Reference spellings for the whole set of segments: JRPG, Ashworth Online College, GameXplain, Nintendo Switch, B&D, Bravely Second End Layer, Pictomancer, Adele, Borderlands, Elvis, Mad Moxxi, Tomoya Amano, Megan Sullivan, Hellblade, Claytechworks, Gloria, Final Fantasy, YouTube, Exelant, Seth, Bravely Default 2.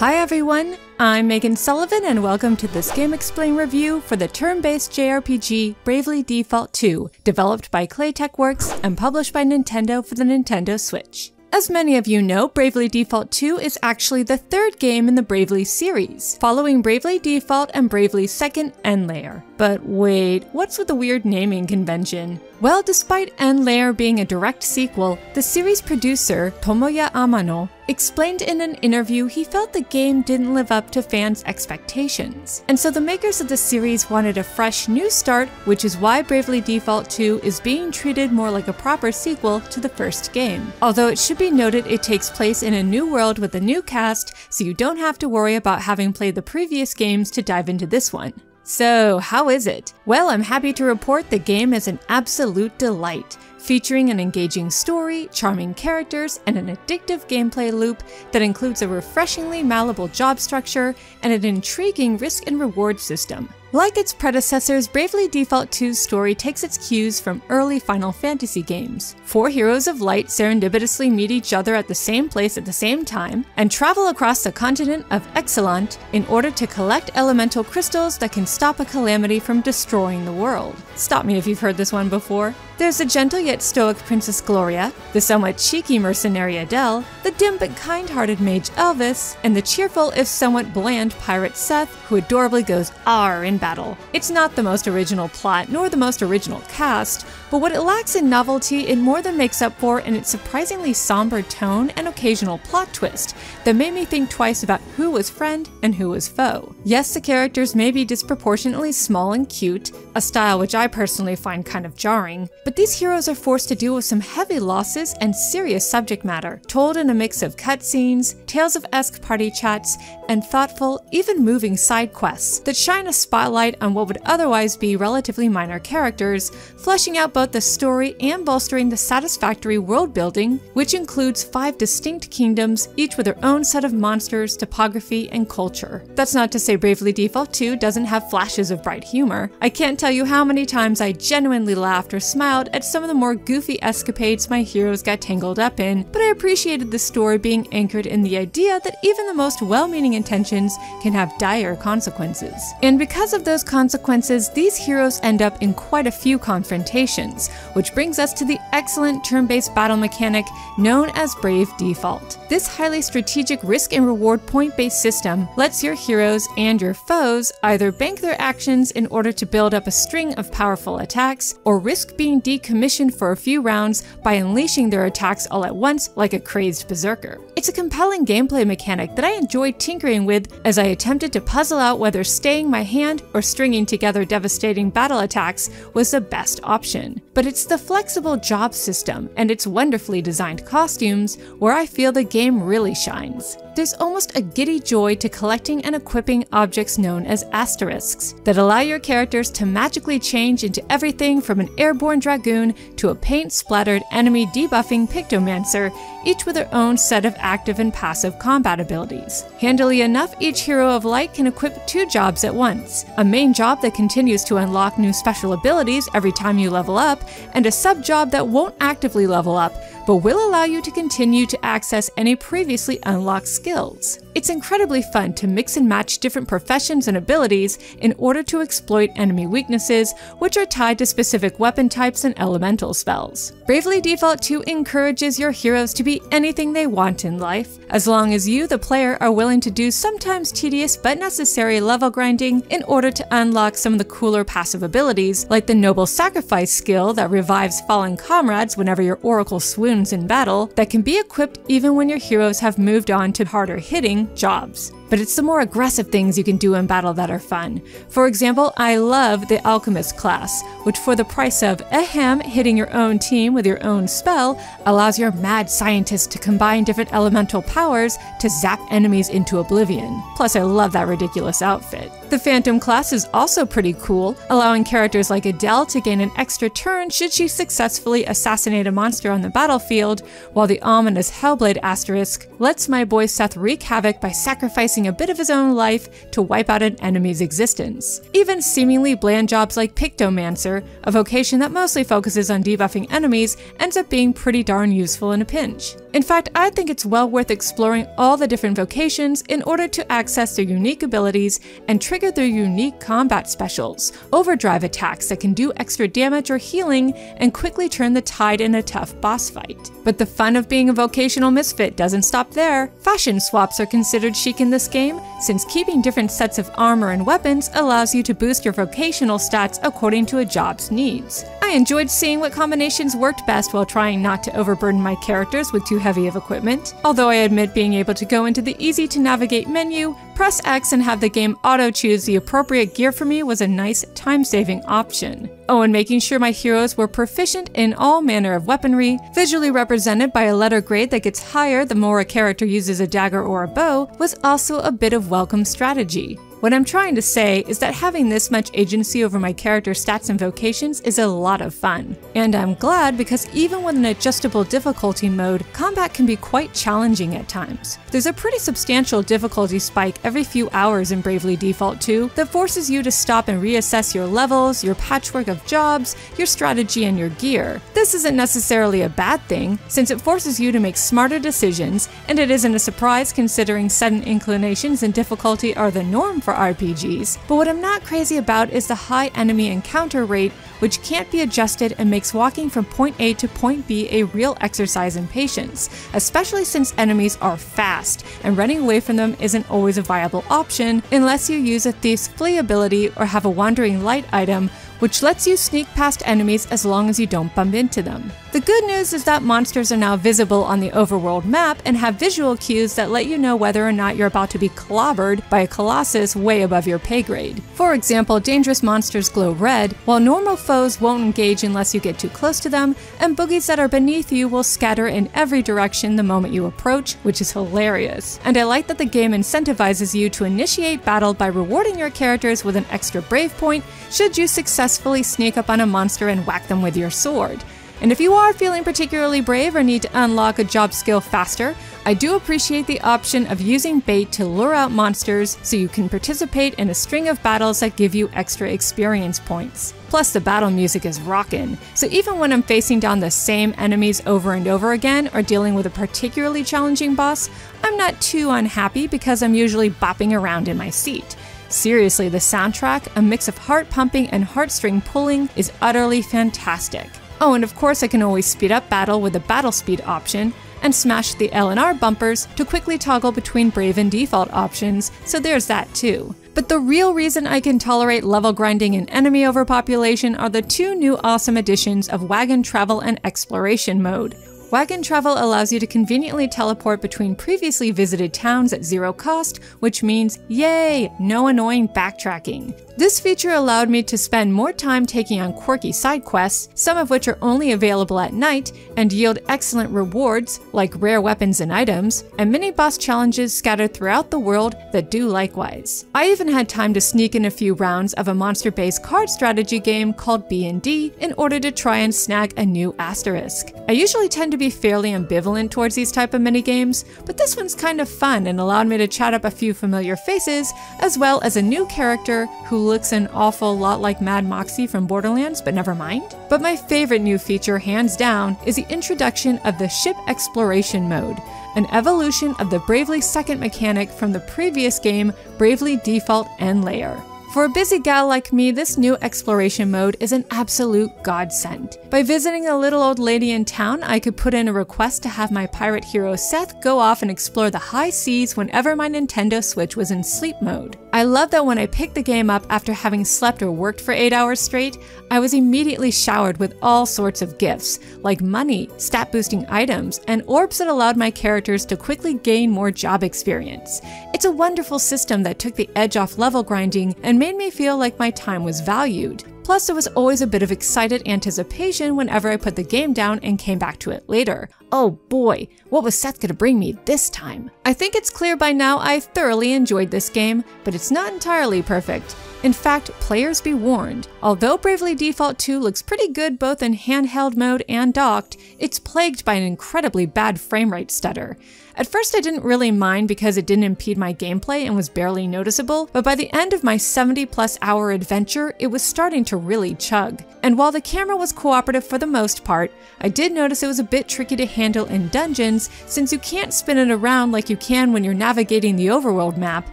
Hi everyone, I'm Megan Sullivan and welcome to this GameXplain review for the turn-based JRPG Bravely Default 2, developed by Claytechworks and published by Nintendo for the Nintendo Switch. As many of you know, Bravely Default 2 is actually the third game in the Bravely series, following Bravely Default and Bravely Second End Layer. But wait, what's with the weird naming convention? Well, despite End Layer being a direct sequel, the series producer, Tomoya Amano, explained in an interview he felt the game didn't live up to fans' expectations. And so the makers of the series wanted a fresh new start, which is why Bravely Default 2 is being treated more like a proper sequel to the first game. Although it should be noted it takes place in a new world with a new cast, so you don't have to worry about having played the previous games to dive into this one. So, how is it? Well, I'm happy to report the game is an absolute delight, featuring an engaging story, charming characters, and an addictive gameplay loop that includes a refreshingly malleable job structure and an intriguing risk and reward system. Like its predecessors, Bravely Default 2's story takes its cues from early Final Fantasy games. Four heroes of light serendipitously meet each other at the same place at the same time and travel across the continent of Exelant in order to collect elemental crystals that can stop a calamity from destroying the world. Stop me if you've heard this one before. There's the gentle yet stoic Princess Gloria, the somewhat cheeky mercenary Adele, the dim but kind-hearted mage Elvis, and the cheerful if somewhat bland pirate Seth, who adorably goes "Arr" in battle. It's not the most original plot, nor the most original cast, but what it lacks in novelty it more than makes up for in its surprisingly somber tone and occasional plot twist that made me think twice about who was friend and who was foe. Yes, the characters may be disproportionately small and cute, a style which I personally find kind of jarring, but these heroes are forced to deal with some heavy losses and serious subject matter, told in a mix of cutscenes, tales of esque party chats, and thoughtful, even moving side quests that shine a spotlight on what would otherwise be relatively minor characters, fleshing out both the story and bolstering the satisfactory world building, which includes 5 distinct kingdoms, each with their own set of monsters, topography, and culture. That's not to say Bravely Default 2 doesn't have flashes of bright humor. I can't tell you how many times I genuinely laughed or smiled at some of the more goofy escapades my heroes got tangled up in, but I appreciated the story being anchored in the idea that even the most well-meaning intentions can have dire consequences. And because of those consequences, these heroes end up in quite a few confrontations, which brings us to the excellent turn-based battle mechanic known as Brave Default. This highly strategic risk and reward point-based system lets your heroes and your foes either bank their actions in order to build up a string of powerful attacks, or risk being decommissioned for a few rounds by unleashing their attacks all at once like a crazed berserker. It's a compelling gameplay mechanic that I enjoyed tinkering with as I attempted to puzzle out whether staying my hand or stringing together devastating battle attacks was the best option. But it's the flexible job system and its wonderfully designed costumes where I feel the game really shines. There's almost a giddy joy to collecting and equipping objects known as asterisks that allow your characters to magically change into everything from an airborne dragoon to a paint-splattered enemy debuffing Pictomancer, each with their own set of active and passive combat abilities. Handily enough, each hero of light can equip 2 jobs at once, a main job that continues to unlock new special abilities every time you level up, and a sub-job that won't actively level up, but will allow you to continue to access any previously unlocked skills. It's incredibly fun to mix and match different professions and abilities in order to exploit enemy weaknesses, which are tied to specific weapon types and elemental spells. Bravely Default 2 encourages your heroes to be anything they want in life, as long as you, the player, are willing to do sometimes tedious but necessary level grinding in order to unlock some of the cooler passive abilities, like the Noble Sacrifice skill that revives fallen comrades whenever your Oracle swoons in battle, that can be equipped even when your heroes have moved on to harder hitting jobs. But it's the more aggressive things you can do in battle that are fun. For example, I love the Alchemist class, which for the price of hitting your own team with your own spell, allows your mad scientist to combine different elemental powers to zap enemies into oblivion. Plus, I love that ridiculous outfit. The Phantom class is also pretty cool, allowing characters like Adele to gain an extra turn should she successfully assassinate a monster on the battlefield, while the ominous Hellblade asterisk lets my boy Seth wreak havoc by sacrificing risking a bit of his own life to wipe out an enemy's existence. Even seemingly bland jobs like Pictomancer, a vocation that mostly focuses on debuffing enemies, ends up being pretty darn useful in a pinch. In fact, I think it's well worth exploring all the different vocations in order to access their unique abilities and trigger their unique combat specials, overdrive attacks that can do extra damage or healing, and quickly turn the tide in a tough boss fight. But the fun of being a vocational misfit doesn't stop there. Fashion swaps are considered chic in this game, since keeping different sets of armor and weapons allows you to boost your vocational stats according to a job's needs. I enjoyed seeing what combinations worked best while trying not to overburden my characters with too heavy of equipment, although I admit being able to go into the easy-to-navigate menu, press X and have the game auto-choose the appropriate gear for me was a nice time-saving option. Oh, and making sure my heroes were proficient in all manner of weaponry, visually represented by a letter grade that gets higher the more a character uses a dagger or a bow, was also a bit of welcome strategy. What I'm trying to say is that having this much agency over my character's stats and vocations is a lot of fun. And I'm glad because even with an adjustable difficulty mode, combat can be quite challenging at times. There's a pretty substantial difficulty spike every few hours in Bravely Default 2 that forces you to stop and reassess your levels, your patchwork of jobs, your strategy, and your gear. This isn't necessarily a bad thing, since it forces you to make smarter decisions, and it isn't a surprise considering sudden inclinations and difficulty are the norm for RPGs, but what I'm not crazy about is the high enemy encounter rate, which can't be adjusted and makes walking from point A to point B a real exercise in patience, especially since enemies are fast, and running away from them isn't always a viable option unless you use a Thief's Flee ability or have a Wandering Light item, which lets you sneak past enemies as long as you don't bump into them. The good news is that monsters are now visible on the overworld map and have visual cues that let you know whether or not you're about to be clobbered by a colossus way above your pay grade. For example, dangerous monsters glow red, while normal foes won't engage unless you get too close to them, and boogies that are beneath you will scatter in every direction the moment you approach, which is hilarious. And I like that the game incentivizes you to initiate battle by rewarding your characters with an extra brave point should you successfully sneak up on a monster and whack them with your sword. And if you are feeling particularly brave or need to unlock a job skill faster, I do appreciate the option of using bait to lure out monsters so you can participate in a string of battles that give you extra experience points. Plus, the battle music is rockin', so even when I'm facing down the same enemies over and over again or dealing with a particularly challenging boss, I'm not too unhappy because I'm usually bopping around in my seat. Seriously, the soundtrack, a mix of heart pumping and heartstring pulling, is utterly fantastic. Oh, and of course I can always speed up battle with the battle speed option, and smash the L and R bumpers to quickly toggle between brave and default options, so there's that too. But the real reason I can tolerate level grinding and enemy overpopulation are the two new awesome additions of Wagon Travel and Exploration mode. Wagon Travel allows you to conveniently teleport between previously visited towns at zero cost, which means, yay, no annoying backtracking. This feature allowed me to spend more time taking on quirky side quests, some of which are only available at night and yield excellent rewards like rare weapons and items, and mini-boss challenges scattered throughout the world that do likewise. I even had time to sneak in a few rounds of a monster-based card strategy game called B&D in order to try and snag a new asterisk. I usually tend to be fairly ambivalent towards these type of minigames, but this one's kind of fun and allowed me to chat up a few familiar faces, as well as a new character who looks an awful lot like Mad Moxxi from Borderlands, but never mind. But my favorite new feature, hands down, is the introduction of the Ship Exploration mode, an evolution of the Bravely Second mechanic from the previous game, Bravely Default End Layer. For a busy gal like me, this new exploration mode is an absolute godsend. By visiting a little old lady in town, I could put in a request to have my pirate hero Seth go off and explore the high seas whenever my Nintendo Switch was in sleep mode. I love that when I picked the game up after having slept or worked for 8 hours straight, I was immediately showered with all sorts of gifts, like money, stat boosting items, and orbs that allowed my characters to quickly gain more job experience. It's a wonderful system that took the edge off level grinding and made me feel like my time was valued. Plus, there was always a bit of excited anticipation whenever I put the game down and came back to it later. Oh boy, what was Seth gonna bring me this time? I think it's clear by now I thoroughly enjoyed this game, but it's not entirely perfect. In fact, players be warned, although Bravely Default 2 looks pretty good both in handheld mode and docked, it's plagued by an incredibly bad framerate stutter. At first I didn't really mind because it didn't impede my gameplay and was barely noticeable, but by the end of my 70-plus-hour adventure, it was starting to really chug. And while the camera was cooperative for the most part, I did notice it was a bit tricky to handle in dungeons since you can't spin it around like you can when you're navigating the overworld map,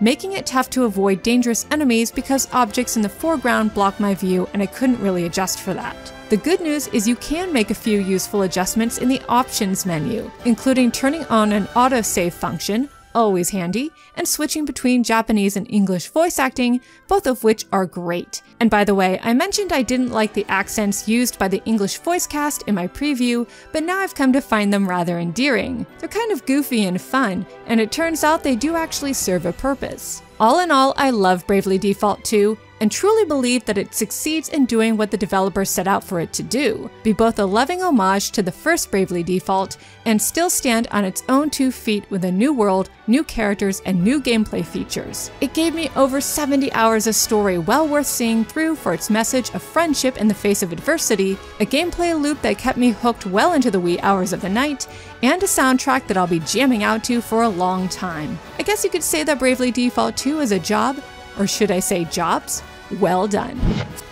making it tough to avoid dangerous enemies because objects in the foreground block my view and I couldn't really adjust for that. The good news is you can make a few useful adjustments in the options menu, including turning on an autosave function, always handy, and switching between Japanese and English voice acting, both of which are great. And by the way, I mentioned I didn't like the accents used by the English voice cast in my preview, but now I've come to find them rather endearing. They're kind of goofy and fun, and it turns out they do actually serve a purpose. All in all, I love Bravely Default 2, and truly believe that it succeeds in doing what the developer set out for it to do, be both a loving homage to the first Bravely Default, and still stand on its own two feet with a new world, new characters, and new gameplay features. It gave me over 70 hours of story well worth seeing through for its message of friendship in the face of adversity, a gameplay loop that kept me hooked well into the wee hours of the night, and a soundtrack that I'll be jamming out to for a long time. I guess you could say that Bravely Default 2 is a job, or should I say jobs? Well done.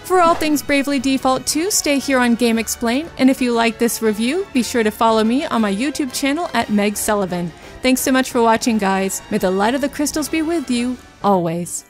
For all things Bravely Default 2, stay here on GameXplain, and if you like this review, be sure to follow me on my YouTube channel at Meg Sullivan. Thanks so much for watching, guys. May the light of the crystals be with you, always.